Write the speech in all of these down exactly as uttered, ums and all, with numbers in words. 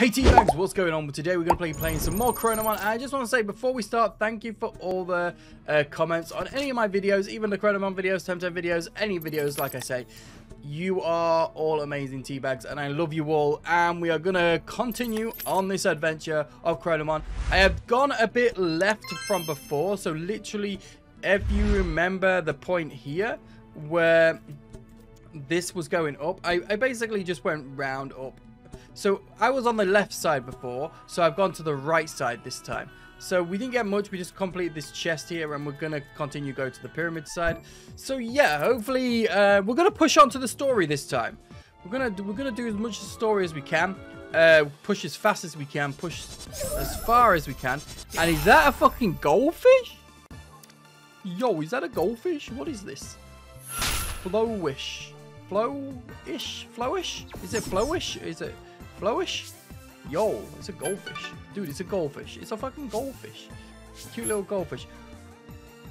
Hey T-Bags, what's going on? Today we're going to be playing some more Coromon, and I just want to say before we start, thank you for all the uh, comments on any of my videos, even the Coromon videos, Temtem videos, any videos, like I say. You are all amazing, T-Bags, and I love you all, and we are going to continue on this adventure of Coromon. I have gone a bit left from before, so literally, if you remember the point here, where this was going up, I, I basically just went round up. So I was on the left side before, so I've gone to the right side this time. So we didn't get much, we just completed this chest here, and we're going to continue go to the pyramid side. So yeah, hopefully uh, we're going to push on to the story this time. We're going to we're gonna do as much of the story as we can, uh, push as fast as we can, push as far as we can. And is that a fucking goldfish? Yo, is that a goldfish? What is this? Flowish. Flowish? Flowish? Is it flowish? Is it... Flowish? Yo, it's a goldfish. Dude, it's a goldfish. It's a fucking goldfish. Cute little goldfish.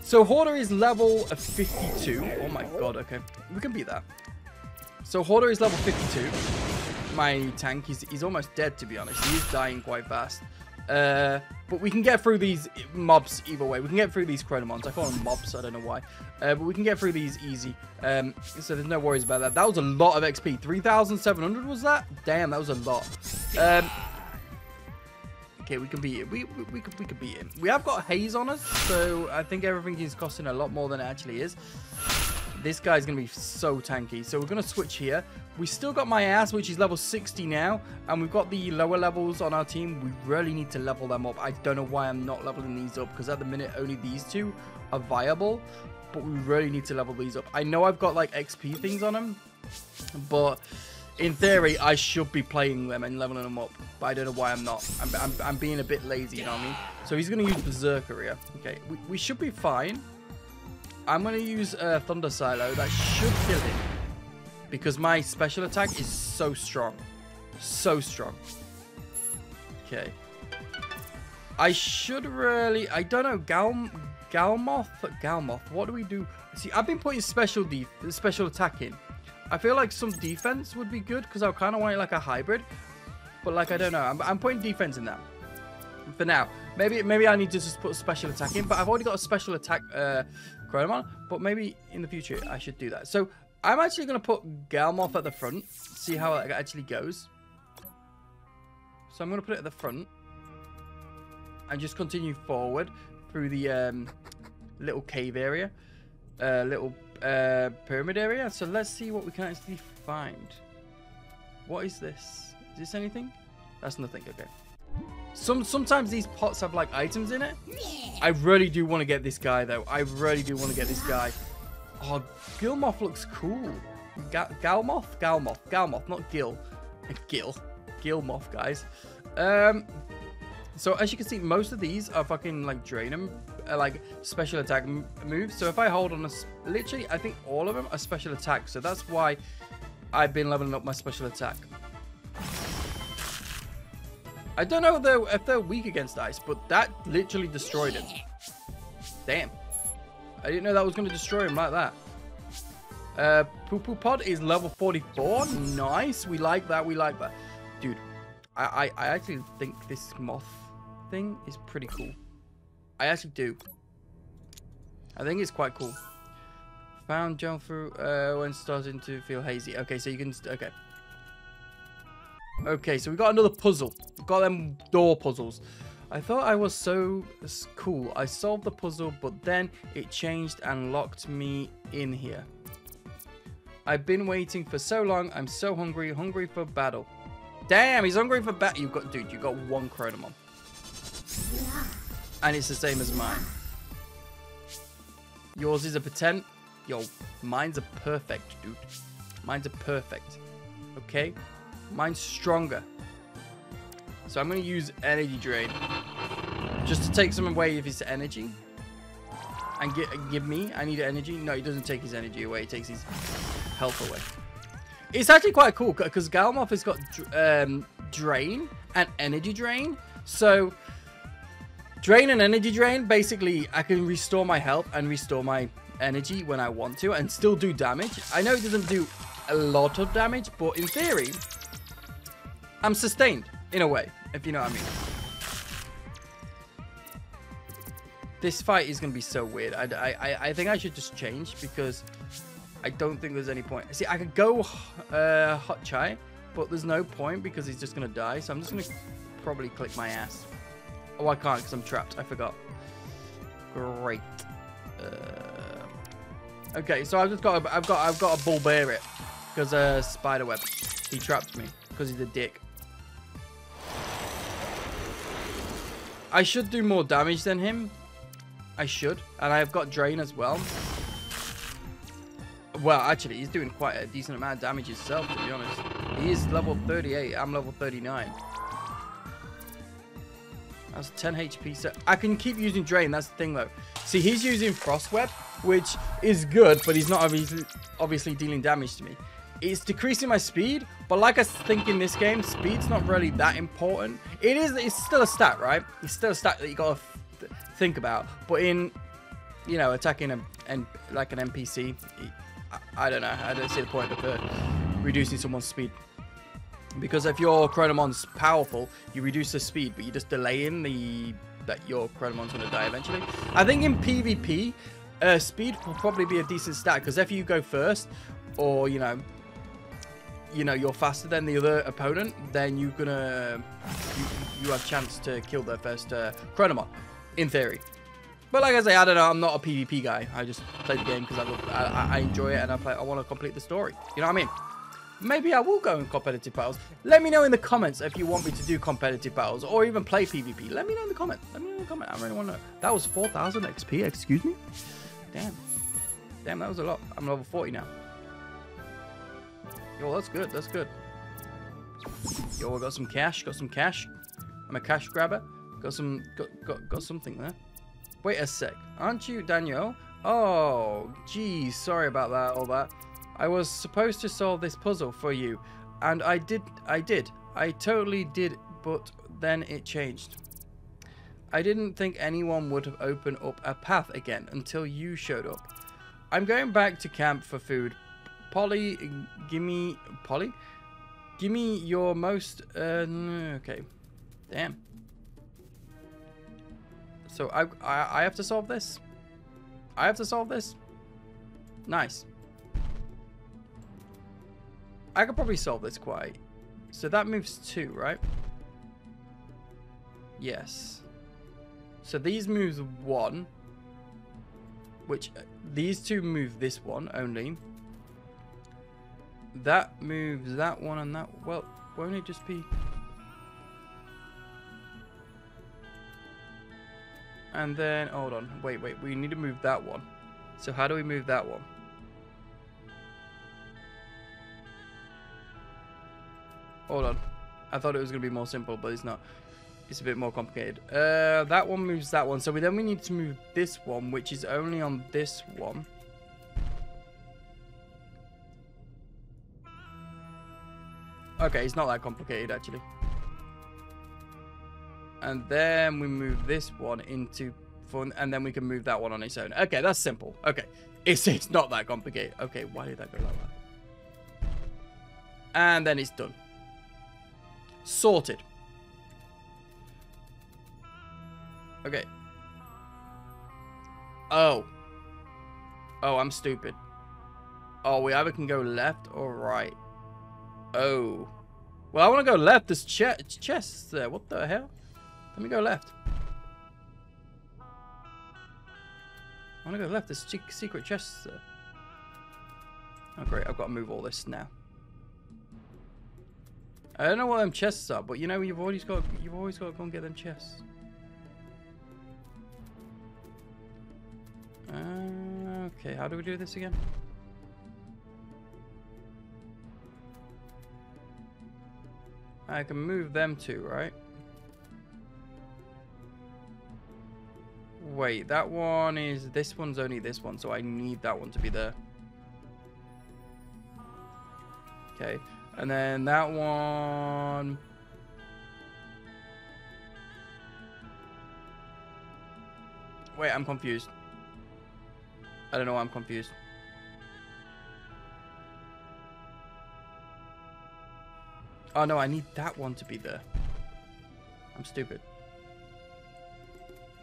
So, Hoarder is level fifty-two. Oh my god, okay. We can beat that. So, Hoarder is level fifty-two. My tank, he's, he's almost dead, to be honest. He is dying quite fast. Uh, but we can get through these mobs either way. We can get through these Coromons. I call them mobs. I don't know why. Uh, but we can get through these easy. Um, so there's no worries about that. That was a lot of X P. three thousand seven hundred was that? Damn, that was a lot. Um, okay, we can beat it. We, we, we, could, we could beat it. We have got haze on us. So I think everything is costing a lot more than it actually is. This guy's going to be so tanky. So we're going to switch here. We still got my ass, which is level sixty now. And we've got the lower levels on our team. We really need to level them up. I don't know why I'm not leveling these up. Because at the minute, only these two are viable. But we really need to level these up. I know I've got like X P things on them. But in theory, I should be playing them and leveling them up. But I don't know why I'm not. I'm, I'm, I'm being a bit lazy, you know what I mean? So he's going to use Berserker here. Okay, we, we should be fine. I'm going to use uh, Thunder Silo. That should kill him. Because my special attack is so strong. So strong. Okay. I should really... I don't know. Galm, Galmoth? Galmoth. What do we do? See, I've been putting special def special attack in. I feel like some defense would be good. Because I kind of want it like a hybrid. But like, I don't know. I'm, I'm putting defense in that. For now. Maybe maybe I need to just put a special attack in. But I've already got a special attack... Uh, Coromon, but maybe in the future I should do that. So I'm actually going to put Galmoth at the front, see how it actually goes. So I'm going to put it at the front and just continue forward through the um, little cave area, uh, little uh, pyramid area. So let's see what we can actually find. What is this? Is this anything? That's nothing. Okay. Some sometimes these pots have like items in it. I really do want to get this guy though. I really do want to get this guy. Oh, Galmoth looks cool. Ga Galmoth, Galmoth, Galmoth, not Gil, Gil, Galmoth, guys. Um, so as you can see, most of these are fucking like drain them, uh, like special attack m moves. So if I hold on, a literally, I think all of them are special attack. So that's why I've been leveling up my special attack. I don't know though if they're weak against ice, but that literally destroyed him. Damn. I didn't know that was going to destroy him like that. Uh, Poo Poo Pod is level forty-four. Nice. We like that. We like that. Dude, I, I, I actually think this moth thing is pretty cool. I actually do. I think it's quite cool. Found jump through uh, when starting to feel hazy. Okay, so you can... Okay. Okay, so we got another puzzle. We've got them door puzzles. I thought I was so cool. I solved the puzzle, but then it changed and locked me in here. I've been waiting for so long. I'm so hungry. Hungry for battle. Damn, he's hungry for battle. You've got, dude, you've got one Coromon. And it's the same as mine. Yours is a pretend. Yo, mine's a perfect, dude. Mine's a perfect. Okay. Mine's stronger. So I'm going to use energy drain. Just to take some away of his energy. And get, give me. I need energy. No, he doesn't take his energy away. He takes his health away. It's actually quite cool. Because Galmoth has got um, drain and energy drain. So drain and energy drain. Basically, I can restore my health and restore my energy when I want to. And still do damage. I know it doesn't do a lot of damage. But in theory... I'm sustained. in a way, if you know what I mean. This fight is going to be so weird. I, I, I think I should just change because I don't think there's any point. See, I could go uh, Hot Chai, but there's no point because he's just going to die. So I'm just going to probably click my ass. Oh, I can't because I'm trapped. I forgot. Great. Uh, okay, so I've just got a, I've got I've got a bull bear it because uh, Spiderweb. He trapped me because he's a dick. I should do more damage than him. I should, and I've got Drain as well. Well, actually, he's doing quite a decent amount of damage himself, to be honest. He is level thirty-eight. I'm level thirty-nine. That's ten H P. So I can keep using Drain. That's the thing, though. See, he's using Frostweb, which is good, but he's not obviously, obviously dealing damage to me. It's decreasing my speed, but like I think in this game, speed's not really that important. It is. It's still a stat, right? It's still a stat that you gotta th think about. But in, you know, attacking a and like an N P C, I, I don't know. I don't see the point of it, reducing someone's speed. Because if your Coromon's powerful, you reduce the speed, but you're just delaying the that your Coromon's gonna die eventually. I think in PvP, uh, speed will probably be a decent stat because if you go first, or you know. you know you're faster than the other opponent, then you're gonna you, you have chance to kill their first uh Coromon in theory. But like I say, I don't know, I'm not a PvP guy. I just play the game because I, I I enjoy it and I play I want to complete the story, you know what I mean. Maybe I will go in competitive battles. Let me know in the comments if you want me to do competitive battles or even play PvP. Let me know in the comment. Let me know in the comment. I really want to know. That was four thousand X P, excuse me. Damn damn, that was a lot. I'm level forty now. Yo, that's good, that's good. Yo, I got some cash, got some cash. I'm a cash grabber. Got some, got, got, got something there. Wait a sec, aren't you Daniel? Oh, geez, sorry about that, all that. I was supposed to solve this puzzle for you, and I did, I did. I totally did, but then it changed. I didn't think anyone would have opened up a path again until you showed up. I'm going back to camp for food. Polly, gimme, Polly, gimme your most, uh, okay, damn. So I, I, I have to solve this? I have to solve this? Nice. I could probably solve this quite, so that moves two, right? Yes. So these moves one, which, these two move this one only. That moves that one and that. Well, won't it just be? And then hold on, wait, wait. We need to move that one. So how do we move that one? Hold on. I thought it was gonna be more simple, but it's not. It's a bit more complicated. Uh, that one moves that one. So we, then we need to move this one, which is only on this one. Okay, it's not that complicated, actually. And then we move this one into fun, and then we can move that one on its own. Okay, that's simple. Okay, it's, it's not that complicated. Okay, why did that go like that? And then it's done. Sorted. Okay. Oh. Oh, I'm stupid. Oh, we either can go left or right. Oh, well, I want to go left. There's che chests there. What the hell? Let me go left. I want to go left. There's secret chests there. Oh, great. I've got to move all this now. I don't know what them chests are, but you know, you've always got, you've always got to go and get them chests. Uh, okay, how do we do this again? I can move them too, right? Wait, that one is... This one's only this one, so I need that one to be there. Okay, and then that one... Wait, I'm confused. I don't know why I'm confused. Oh no, I need that one to be there. I'm stupid.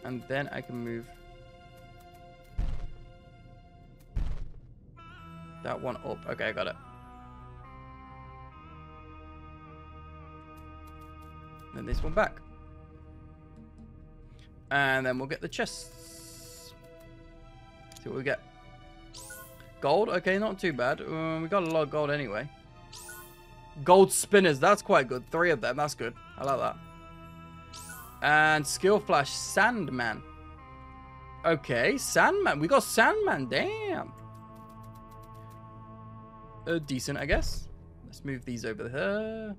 And then I can move that one up. Okay, I got it. Then this one back. And then we'll get the chests. See what we get. Gold? Okay, not too bad. Um, we got a lot of gold anyway. Gold spinners. That's quite good. Three of them. That's good. I like that. And skill flash Sandman. Okay, Sandman. We got Sandman. Damn. Uh, decent, I guess. Let's move these over here.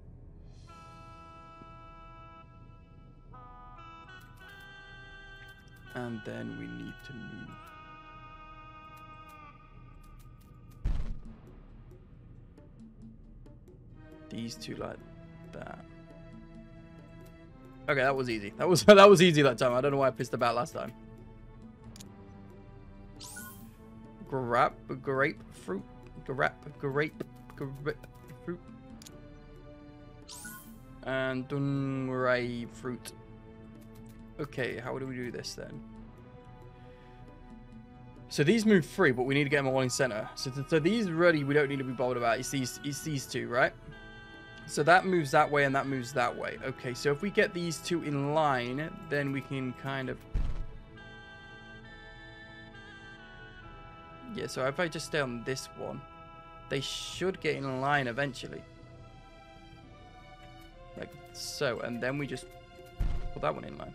And then we need to move. These two like that. Okay, that was easy. That was that was easy that time. I don't know why I pissed about last time. Grab grapefruit. Grab grape grapefruit. And dunray fruit. Okay, how do we do this then? So these move free, but we need to get them all in center. So, th so these really we don't need to be bothered about. It's these it's these two, right? So that moves that way and that moves that way. Okay, so if we get these two in line, then we can kind of... Yeah, so if I just stay on this one, they should get in line eventually. Like so, and then we just put that one in line.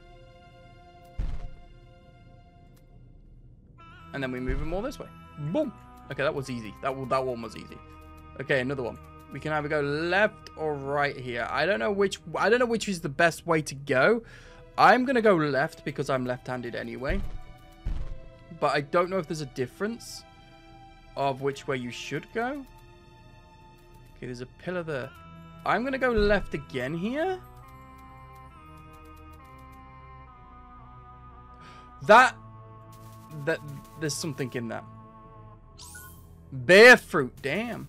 And then we move them all this way. Boom! Okay, that was easy. That, that one was easy. Okay, another one. We can either go left or right here. I don't know which I don't know which is the best way to go. I'm going to go left because I'm left-handed anyway. But I don't know if there's a difference of which way you should go. Okay, there's a pillar there. I'm going to go left again here. That that there's something in that. Bear fruit, damn.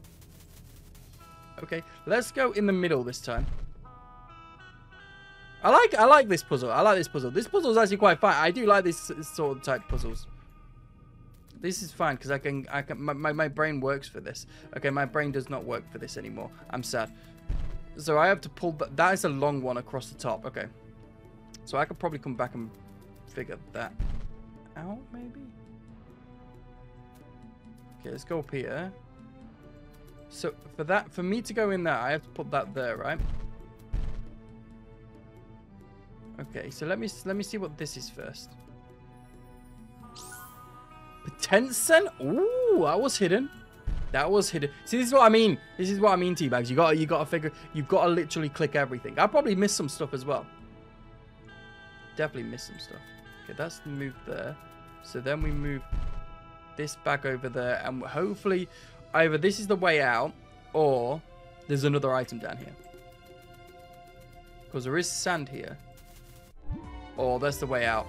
Okay, let's go in the middle this time. I like I like this puzzle. I like this puzzle. This puzzle is actually quite fun. I do like this sort of type puzzles. This is fine because I can I can my, my my brain works for this. Okay, my brain does not work for this anymore. I'm sad. So I have to pull that. That is a long one across the top. Okay, so I could probably come back and figure that out maybe. Okay, let's go up here. So, for that, for me to go in there, I have to put that there, right? Okay, so let me let me see what this is first. Temtem? Ooh, that was hidden. That was hidden. See, this is what I mean. This is what I mean, T-Bags. You got you got to figure. You've got to literally click everything. I probably missed some stuff as well. Definitely missed some stuff. Okay, that's moved there. So then we move this back over there, and hopefully. Either this is the way out, or there's another item down here. Because there is sand here. Or that's the way out.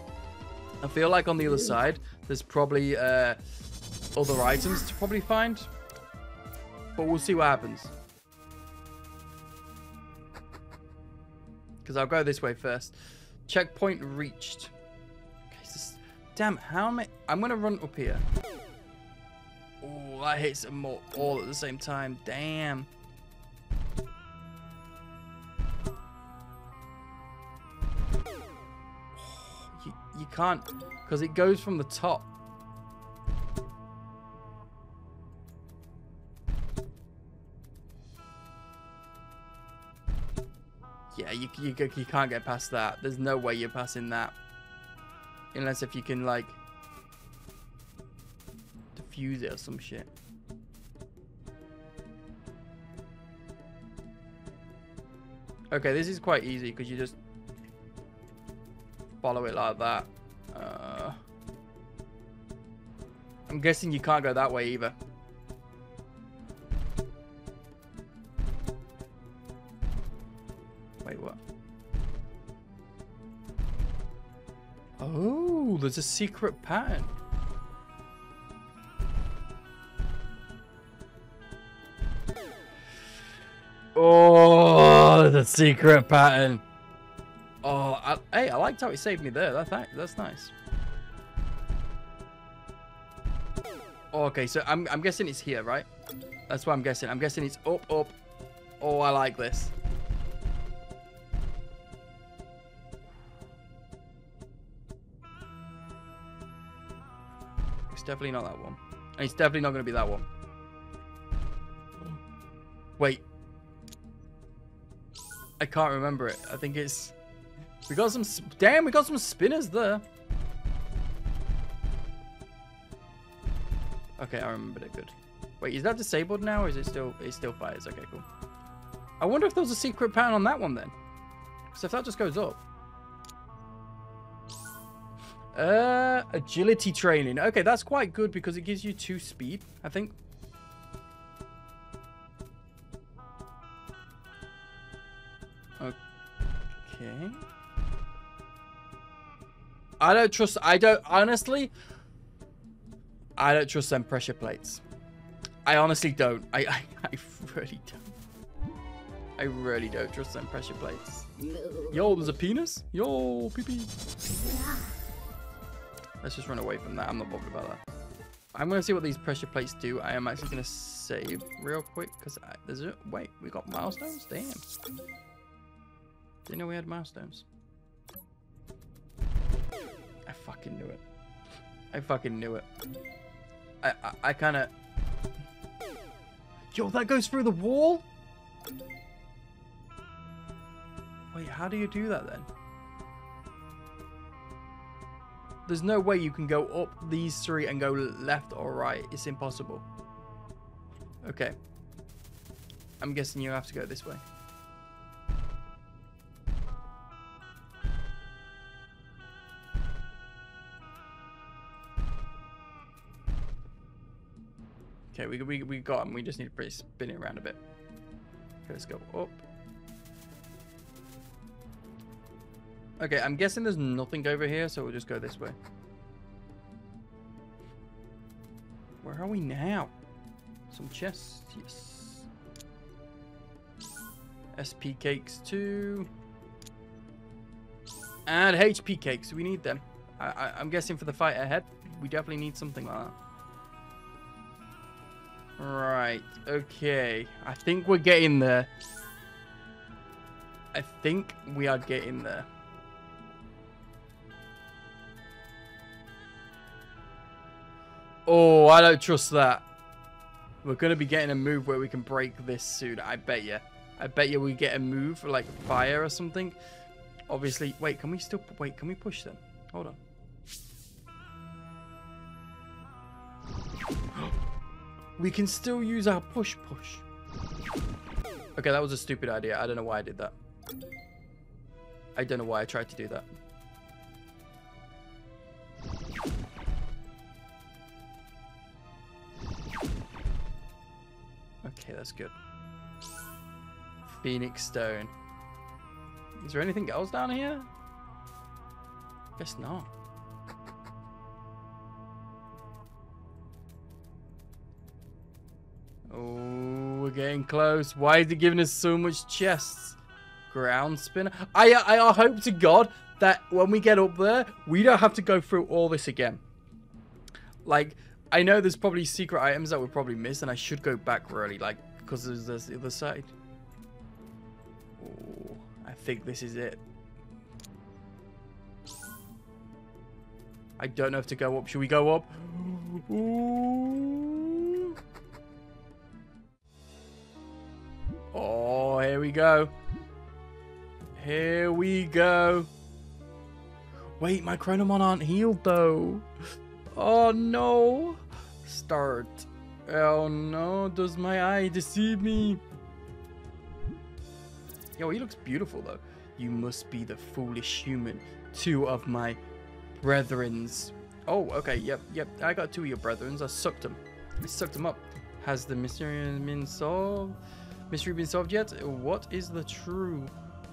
I feel like on the other side, there's probably uh, other items to probably find. But we'll see what happens. Because I'll go this way first. Checkpoint reached. Okay, is this... Damn, how am I... I'm going to run up here. Oh, I hit some more all at the same time. Damn. Oh, you, you can't, because it goes from the top. Yeah, you, you, you can't get past that. There's no way you're passing that. Unless if you can, like... use it or some shit. Okay, this is quite easy because you just follow it like that. Uh, I'm guessing you can't go that way either. Wait, what? Oh, there's a secret pattern. Oh, the secret pattern. Oh, I, hey, I liked how it saved me there. That, that, that's nice. Oh, okay, so I'm, I'm guessing it's here, right? That's what I'm guessing. I'm guessing it's up, up. Oh, I like this. It's definitely not that one. And it's definitely not going to be that one. Wait. I can't remember it. I think it's... We got some... Damn, we got some spinners there. Okay, I remembered it. Good. Wait, is that disabled now or is it still... It still fires. Okay, cool. I wonder if there was a secret pattern on that one then. So if that just goes up. Uh, agility training. Okay, that's quite good because it gives you two speed, I think. Okay. I don't trust... I don't... Honestly... I don't trust them pressure plates. I honestly don't. I, I, I really don't. I really don't trust them pressure plates. Yo, there's a penis? Yo, pee-pee. Let's just run away from that. I'm not bothered about that. I'm going to see what these pressure plates do. I am actually going to save real quick. Because there's a... Wait, we got milestones? Damn. Didn't know we had milestones. I fucking knew it. I fucking knew it. I I, I kind of... Yo, that goes through the wall? Wait, how do you do that then? There's no way you can go up these three and go left or right. It's impossible. Okay. I'm guessing you have to go this way. Okay, we, we, we got him. We just need to spin it around a bit. Okay, let's go up. Okay, I'm guessing there's nothing over here, so we'll just go this way. Where are we now? Some chests. Yes. S P cakes too. And H P cakes. We need them. I, I, I'm guessing for the fight ahead, we definitely need something like that. Right, okay. I think we're getting there. I think we are getting there. Oh, I don't trust that. We're going to be getting a move where we can break this soon. I bet you. I bet you we get a move for like fire or something. Obviously, wait, can we still, wait, can we push them? Hold on. We can still use our push push. Okay, that was a stupid idea. I don't know why I did that. I don't know why I tried to do that. Okay, that's good. Phoenix Stone. Is there anything else down here? Guess not. Oh, we're getting close. Why is it giving us so much chests? Ground spinner. I, I I hope to God that when we get up there, we don't have to go through all this again. Like, I know there's probably secret items that we'll probably miss, and I should go back really, like, because there's, there's the other side. Oh, I think this is it. I don't know if to go up. Should we go up? Ooh. Oh, here we go. Here we go. Wait, my Coromon aren't healed, though. Oh, no. Start. Oh, no. Does my eye deceive me? Yo, he looks beautiful, though. You must be the foolish human. Two of my brethrens. Oh, okay. Yep, yep. I got two of your brethrens. I sucked them. I sucked them up. Has the mystery been solved? Mystery been solved yet? What is the true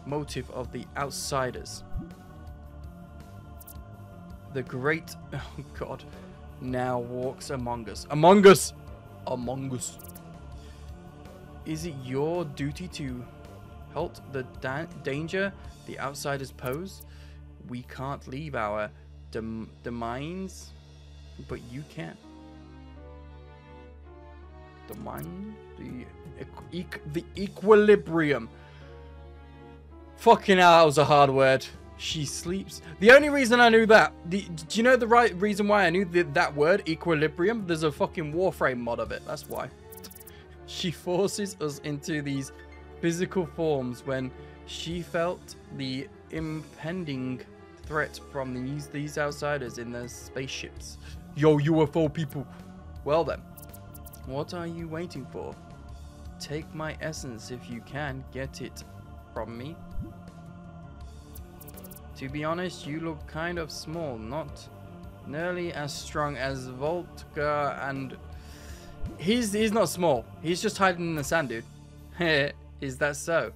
motive of the outsiders? The great... Oh, God. Now walks among us. Among us! Among us. Is it your duty to Halt the da danger the outsiders pose. We can't leave our dem demines, but you can. Demine? The, e the equilibrium. Fucking hell, that was a hard word. She sleeps. The only reason I knew that, the, do you know the right reason why I knew the, that word, equilibrium? There's a fucking Warframe mod of it. That's why. She forces us into these physical forms when she felt the impending threat from these, these outsiders in their spaceships. Yo, U F O people. Well then, what are you waiting for? Take my essence if you can get it from me. To be honest, you look kind of small, not nearly as strong as Voltgar, and he's he's not small. He's just hiding in the sand, dude. Is that so?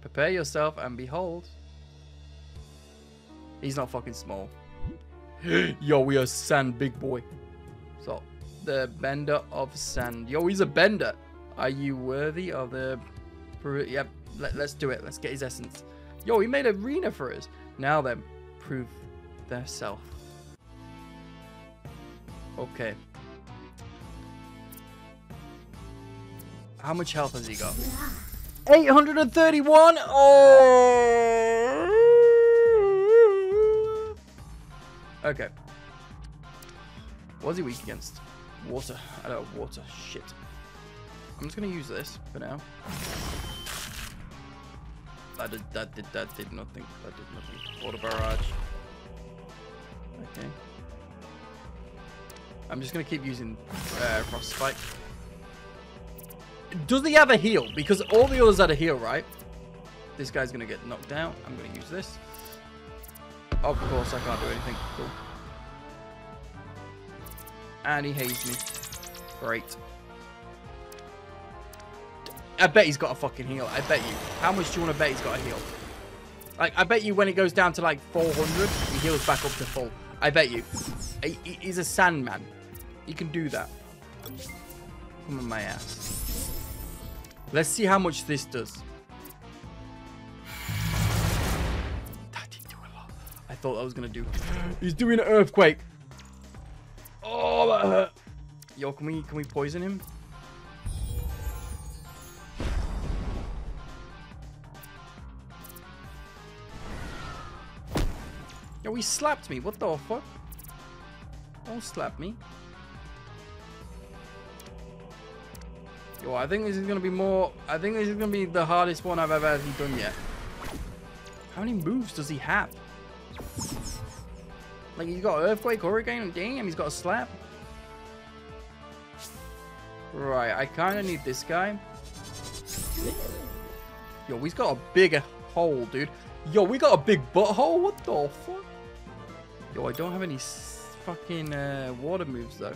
Prepare yourself and behold. He's not fucking small. Yo, we are sand, big boy. So, the bender of sand. Yo, he's a bender. Are you worthy of the... Yep, let, let's do it. Let's get his essence. Yo, he made an arena for us. Now then, prove their self. Okay. How much health has he got? eight hundred thirty-one! Oh! Okay. What is he weak against? Water. I don't know, water. Shit. I'm just going to use this for now. That did, that did, that did nothing. That did nothing. Water barrage. Okay. I'm just going to keep using uh, Frost Spike. Does he have a heal? Because all the others had a heal, right? This guy's going to get knocked down. I'm going to use this. Of course, I can't do anything. Cool. And he hazed me. Great. I bet he's got a fucking heal. I bet you. How much do you want to bet he's got a heal? Like, I bet you when it goes down to like four hundred, he heals back up to full. I bet you. He, he, he's a sandman. He can do that. Come on, my ass. Let's see how much this does. That didn't do a lot. I thought I was going to do. He's doing an earthquake. Oh, that hurt. Yo, can we, can we poison him? Yo, he slapped me. What the fuck? Don't slap me. Yo, I think this is going to be more... I think this is going to be the hardest one I've ever done yet. How many moves does he have? Like, he's got Earthquake, Hurricane, and damn, he's got a slap. Right, I kind of need this guy. Yo, he's got a bigger hole, dude. Yo, we got a big butthole? What the fuck? Yo, I don't have any fucking uh, water moves though.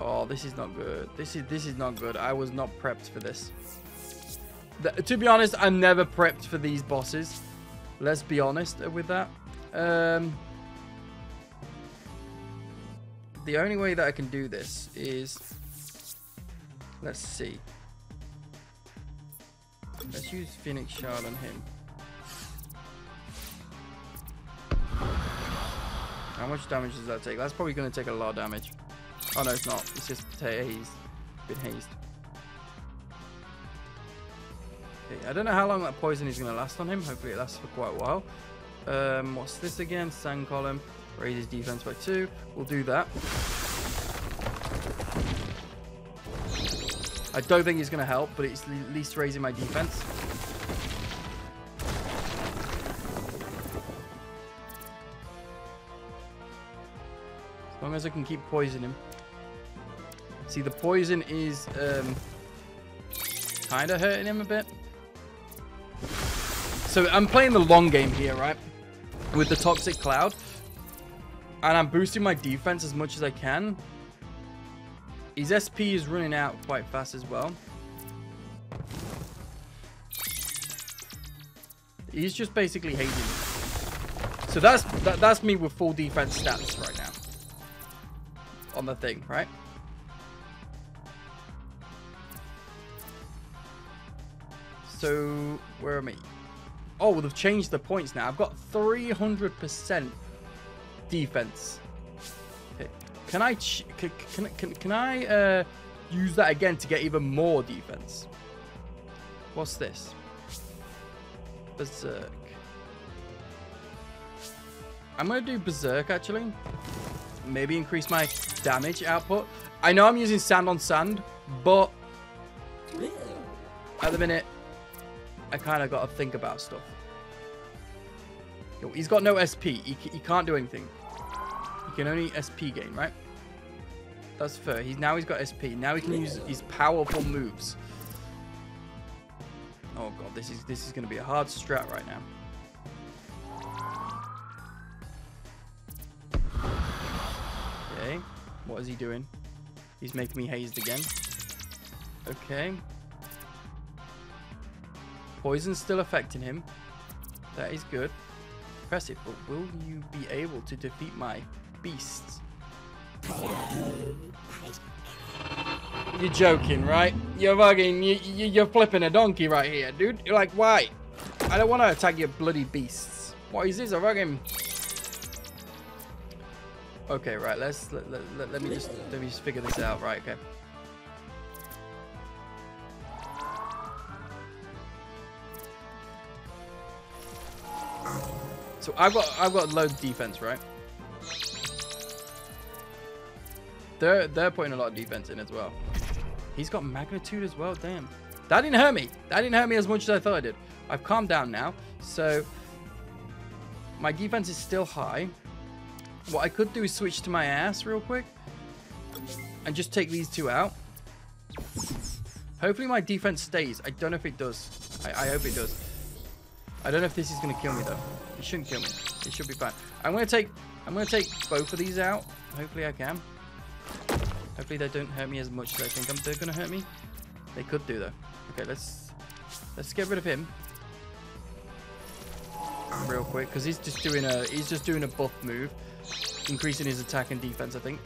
Oh, this is not good. This is this is not good. I was not prepped for this. The, to be honest, I'm never prepped for these bosses. Let's be honest with that. Um, the only way that I can do this is, let's see. Let's use Phoenix Shard on him. How much damage does that take? That's probably going to take a lot of damage. Oh no, it's not. It's just hazed. Been hazed. Okay, I don't know how long that poison is going to last on him. Hopefully it lasts for quite a while. Um, what's this again? Sand Column. Raises defense by two. We'll do that. I don't think it's going to help, but it's at least raising my defense. As long as I can keep poisoning him. See, the poison is um, kind of hurting him a bit. So I'm playing the long game here, right? With the Toxic Cloud. And I'm boosting my defense as much as I can. His S P is running out quite fast as well. He's just basically hazing me. So that's that, that's me with full defense stats right now. On the thing, right? so where am I? Oh, well, they've changed the points now. I've got three hundred percent defense. Okay. Can I ch can, can, can, can I uh, use that again to get even more defense? What's this? Berserk. I'm going to do Berserk, actually. Maybe increase my damage output. I know I'm using Sand on Sand, but at the minute, I kind of got to think about stuff. Yo, he's got no S P. He, he can't do anything. He can only S P gain, right? That's fair. He's, now he's got S P. Now he can use his powerful moves. Oh, God. This is, this is going to be a hard strat right now. Okay. What is he doing? He's making me hazed again. Okay. Poison's still affecting him. That is good. Impressive. But will you be able to defeat my beasts? You're joking, right? You're bugging. You, you, you're flipping a donkey right here, dude. You're like, why? I don't want to attack your bloody beasts. What is this? I'm fucking... Okay, right. Let's let, let, let, let me just let me just figure this out. Right. Okay. So I've got I've got loads of defense, right? They're they're putting a lot of defense in as well. He's got magnitude as well. Damn. That didn't hurt me. That didn't hurt me as much as I thought it did. I've calmed down now. So my defense is still high. What I could do is switch to my ass real quick and just take these two out. Hopefully my defense stays. I don't know if it does. I, I hope it does. I don't know if this is going to kill me though. It shouldn't kill me. It should be fine. I'm going to take I'm going to take both of these out. Hopefully I can. Hopefully they don't hurt me as much as I think I'm, they're going to hurt me. They could do though. Okay, let's let's get rid of him real quick because he's just doing a he's just doing a buff move. Increasing his attack and defense, I think.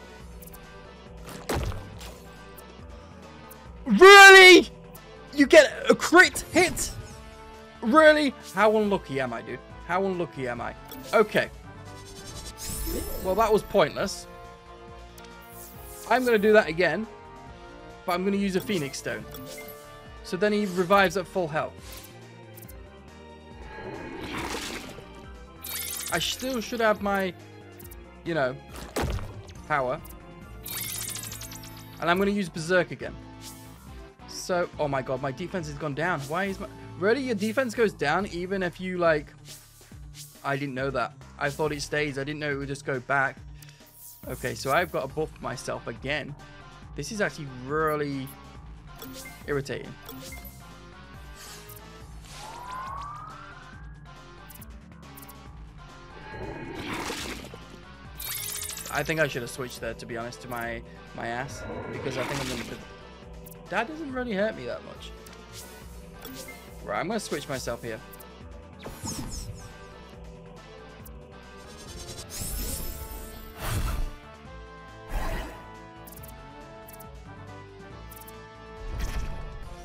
Really? You get a crit hit? Really? How unlucky am I, dude? How unlucky am I? Okay. Well, that was pointless. I'm going to do that again. But I'm going to use a Phoenix Stone. So then he revives at full health. I still should have my... you know, power. And I'm going to use Berserk again. So, oh my god, my defense has gone down. Why is my... Really, your defense goes down even if you, like... I didn't know that. I thought it stays. I didn't know it would just go back. Okay, so I've got to buff myself again. This is actually really irritating. I think I should have switched there, to be honest, to my my ass, because I think I'm going to... That doesn't really hurt me that much. Right, I'm going to switch myself here. Does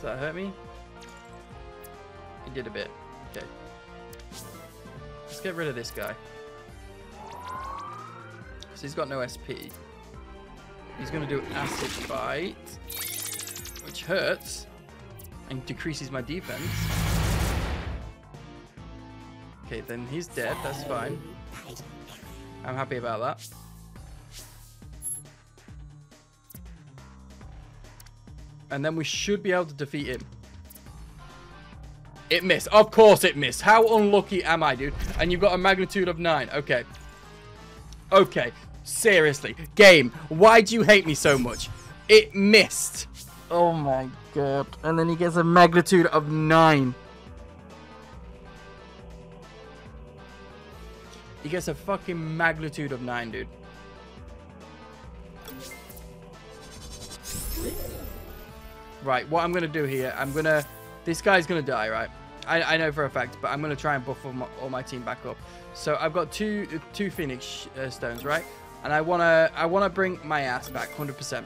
that hurt me? It did a bit. Okay. Let's get rid of this guy. He's got no S P. He's going to do Acid Bite, which hurts and decreases my defense. Okay, then he's dead. That's fine. I'm happy about that. And then we should be able to defeat him. It missed. Of course it missed. How unlucky am I, dude? And you've got a magnitude of nine. Okay. Okay. Seriously, game, why do you hate me so much? It missed. Oh my god. And then he gets a magnitude of nine. He gets a fucking magnitude of nine, dude. Right, what I'm going to do here, I'm going to... This guy's going to die, right? I, I know for a fact, but I'm going to try and buff all my, all my team back up. So I've got two two Phoenix uh, Stones, right? And I wanna I wanna bring my ass back one hundred percent.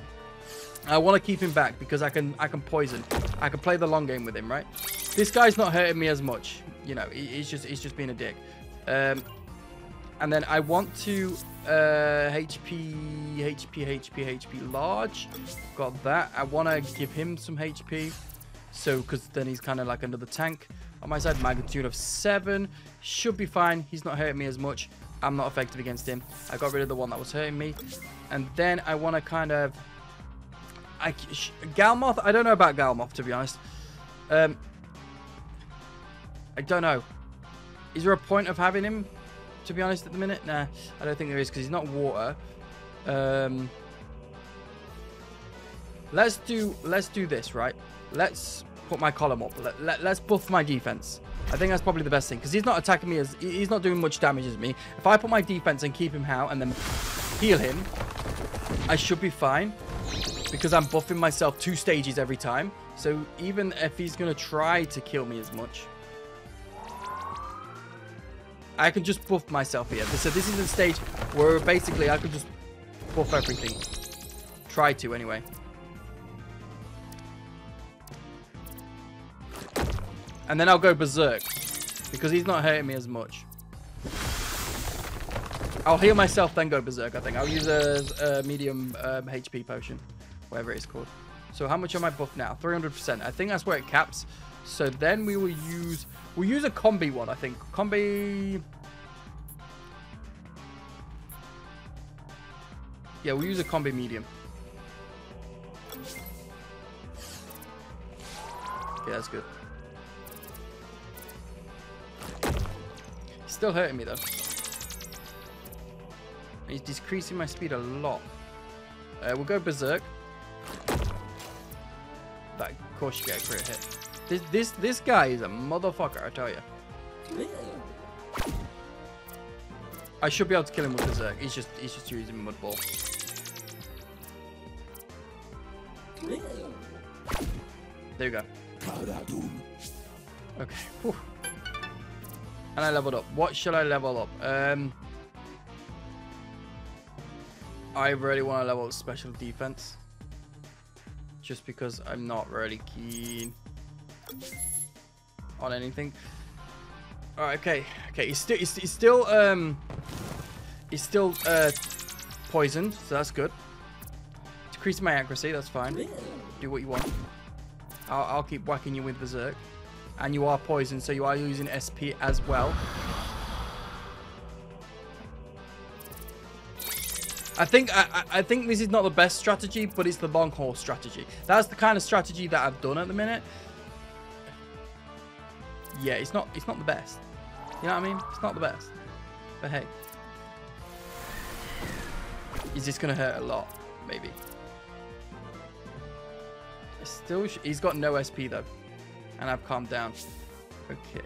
I want to keep him back because I can I can poison. I can play the long game with him, right? This guy's not hurting me as much. You know, he, he's just he's just being a dick. Um, and then I want to uh, H P, H P, H P, H P large. Got that. I want to give him some H P. So, because then he's kind of like another tank. On my side, magnitude of seven. Should be fine. He's not hurting me as much. I'm not effective against him. I got rid of the one that was hurting me. And then I want to kind of... I, Galmoth? I don't know about Galmoth, to be honest. Um, I don't know. Is there a point of having him, to be honest, at the minute? Nah, I don't think there is, because he's not water. Um, let's do let's do this, right? Let's put my column up. Let, let, let's buff my defense. I think that's probably the best thing, because he's not attacking me. as He's not doing much damage as me. If I put my defense and keep him out and then heal him, I should be fine. Because I'm buffing myself two stages every time. So even if he's going to try to kill me as much, I can just buff myself here. So this is a stage where basically I can just buff everything. Try to anyway. And then I'll go berserk. Because he's not hurting me as much. I'll heal myself then go berserk, I think. I'll use a, a medium um, H P potion. Whatever it's called. So how much am I buffed now? three hundred percent. I think that's where it caps. So then we will use... We'll use a combi one, I think. Combi... Yeah, we'll use a combi medium. Yeah, that's good. He's still hurting me, though. He's decreasing my speed a lot. Uh, we'll go berserk. That, of course you get a crit hit. This this this guy is a motherfucker, I tell you. I should be able to kill him with berserk. He's just he's just using mud ball. There you go. Okay. Whew. And I leveled up. What should I level up? Um. I really want to level up special defense. Just because I'm not really keen on anything. Alright, okay. Okay, he's still he's, he's still um he's still uh poisoned, so that's good. Decrease my accuracy, that's fine. Do what you want. I'll I'll keep whacking you with berserk. And you are poisoned, so you are using S P as well. I think I, I think this is not the best strategy, but it's the long haul strategy. That's the kind of strategy that I've done at the minute. Yeah, it's not it's not the best. You know what I mean? It's not the best. But hey, is this gonna hurt a lot? Maybe. I still, sh he's got no S P though, and I've calmed down. Okay.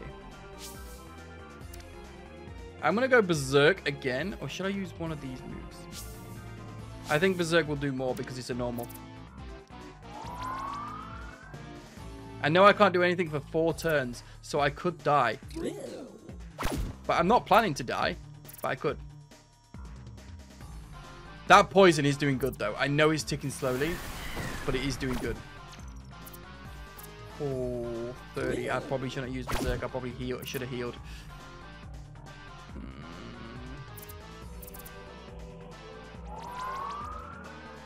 I'm gonna go berserk again, or should I use one of these moves? I think berserk will do more because it's a normal. I know I can't do anything for four turns, so I could die. But I'm not planning to die, but I could. That poison is doing good, though. I know it's ticking slowly, but it is doing good. Oh, thirty. I probably shouldn't use berserk. I probably heal, should have healed.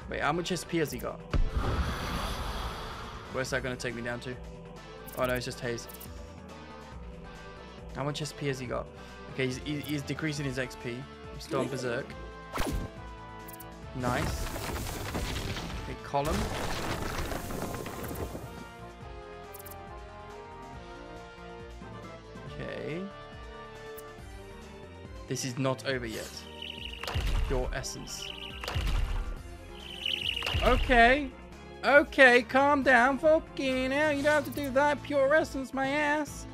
Wait, how much S P has he got? Where's that going to take me down to? Oh, no, it's just haze. How much S P has he got? Okay, he's, he's decreasing his X P. I'm still on berserk. Nice. Okay, column. Okay. This is not over yet. Your essence. Okay, okay, calm down, fucking hell, you don't have to do that, pure essence, my ass.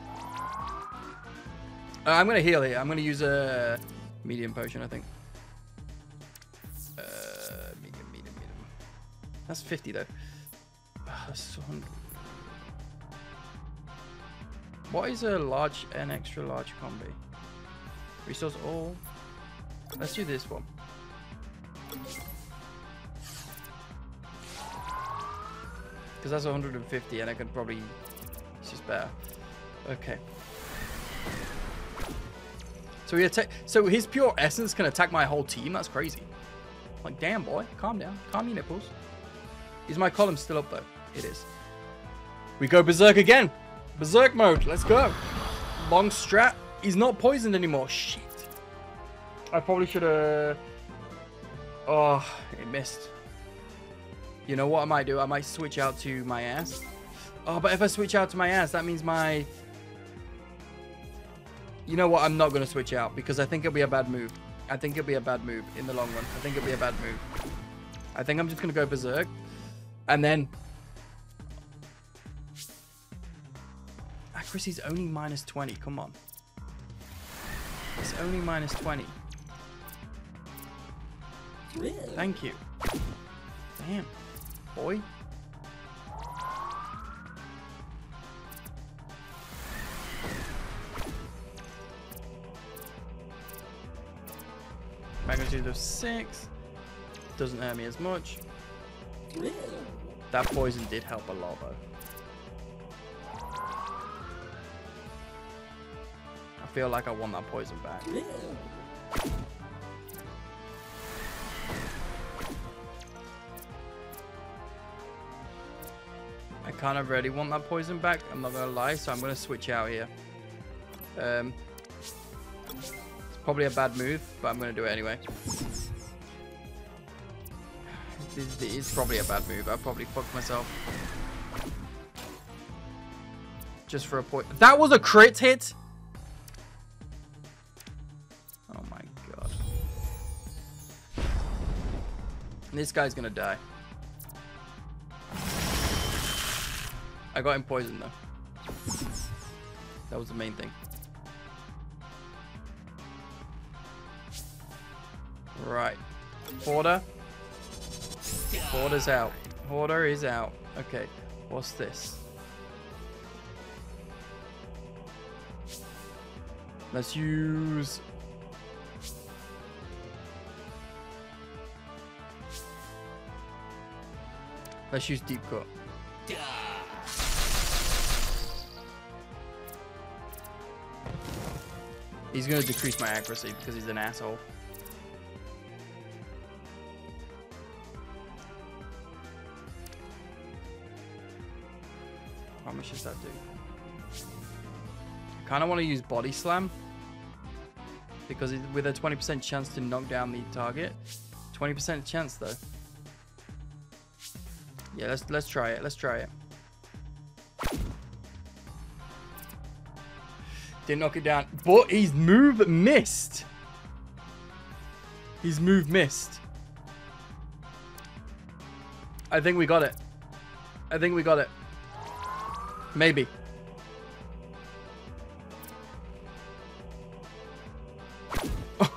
Uh, I'm gonna heal here, I'm gonna use a medium potion, I think. Uh, medium, medium, medium. That's fifty though. Oh, that's one hundred. What is a large and extra large combi? Resource all. Let's do this one. because that's one hundred fifty and I can probably... It's just better. Okay. So he atta- So his pure essence can attack my whole team? That's crazy. Like, damn, boy. Calm down. Calm your nipples. Is my column still up, though? It is. We go berserk again. Berserk mode. Let's go. Long strat. He's not poisoned anymore. Shit. I probably should have... Oh, it missed. You know what I might do? I might switch out to my ass. Oh, but if I switch out to my ass, that means my... You know what? I'm not going to switch out because I think it'll be a bad move. I think it'll be a bad move in the long run. I think it'll be a bad move. I think I'm just going to go berserk. And then... Accuracy's only minus twenty. Come on. It's only minus twenty. Really? Thank you. Damn. Boy. Magnitude of six. Doesn't hurt me as much. Really? That poison did help a lot, though. I feel like I want that poison back. Really? I kind of really want that poison back. I'm not going to lie, so I'm going to switch out here. Um, it's probably a bad move, but I'm going to do it anyway. This is probably a bad move. I probably fucked myself. Just for a point. That was a crit hit? Oh my god. This guy's going to die. I got him poisoned though. That was the main thing. Right. Hoarder. Hoarder's out. Hoarder is out. Okay. What's this? Let's use... Let's use deep cut. He's going to decrease my accuracy because he's an asshole. How much does that do? I kind of want to use Body Slam. Because it, with a twenty percent chance to knock down the target. twenty percent chance though. Yeah, let's, let's try it. Let's try it. Didn't knock it down, but his move missed. His move missed. I think we got it. I think we got it. Maybe.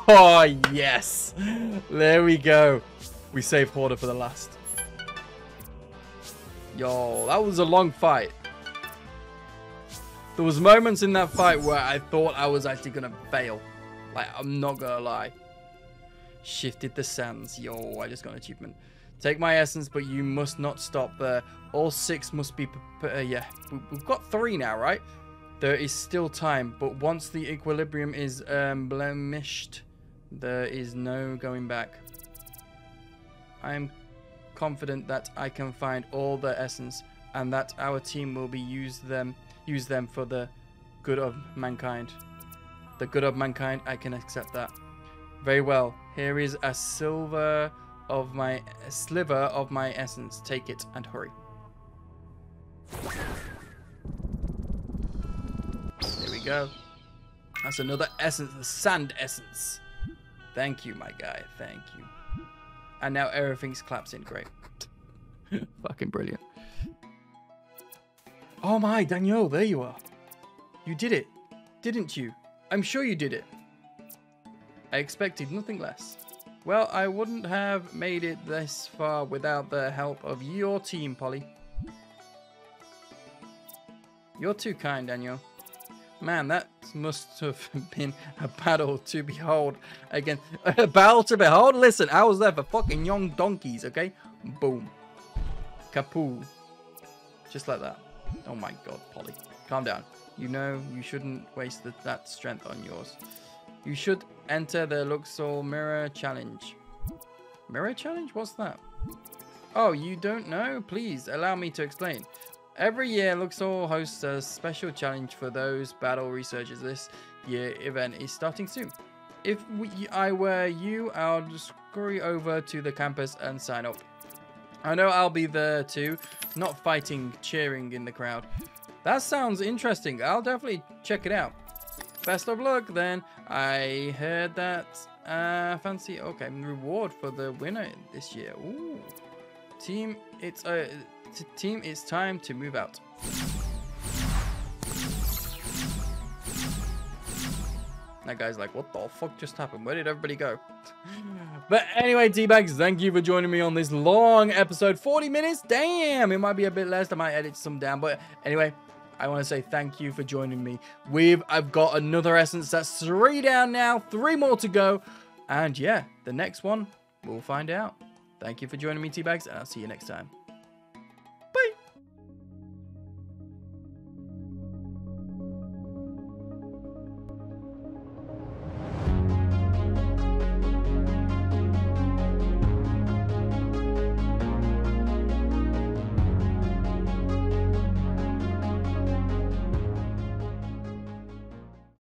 Oh, yes. There we go. We saved Hoarder for the last. Yo, that was a long fight. There was moments in that fight where I thought I was actually going to fail. Like, I'm not going to lie. Shifted the sands. Yo, I just got an achievement. Take my essence, but you must not stop there. All six must be... Uh, yeah, we've got three now, right? There is still time, but once the equilibrium is um, blemished, there is no going back. I am confident that I can find all the essence and that our team will be used them... Use them for the good of mankind. The good of mankind, I can accept that. Very well. Here is a silver of my a sliver of my essence. Take it and hurry. There we go. That's another essence, the sand essence. Thank you, my guy. Thank you. And now everything's collapsing. Great. Fucking brilliant. Oh my, Daniel, there you are. You did it, didn't you? I'm sure you did it. I expected nothing less. Well, I wouldn't have made it this far without the help of your team, Polly. You're too kind, Daniel. Man, that must have been a battle to behold again. A battle to behold? Listen, I was there for fucking young donkeys, okay? Boom. Kapoo. Just like that. Oh my god, Polly. Calm down. You know you shouldn't waste the, that strength on yours. You should enter the Luxor Mirror Challenge. Mirror Challenge? What's that? Oh, you don't know? Please, allow me to explain. Every year, Luxor hosts a special challenge for those battle researchers. This year event is starting soon. If we, I were you, I'll just scurry over to the campus and sign up. I know I'll be there too, not fighting, cheering in the crowd. That sounds interesting. I'll definitely check it out. Best of luck then. I heard that uh, fancy, okay, reward for the winner this year. Ooh. Team, it's uh, team, it's time to move out. That guy's like, what the fuck just happened? Where did everybody go? But anyway, T-Bags, thank you for joining me on this long episode. forty minutes? Damn! It might be a bit less. I might edit some down. But anyway, I want to say thank you for joining me. We've, I've got another essence. That's three down now. Three more to go. And yeah, the next one, we'll find out. Thank you for joining me, T-Bags, and I'll see you next time.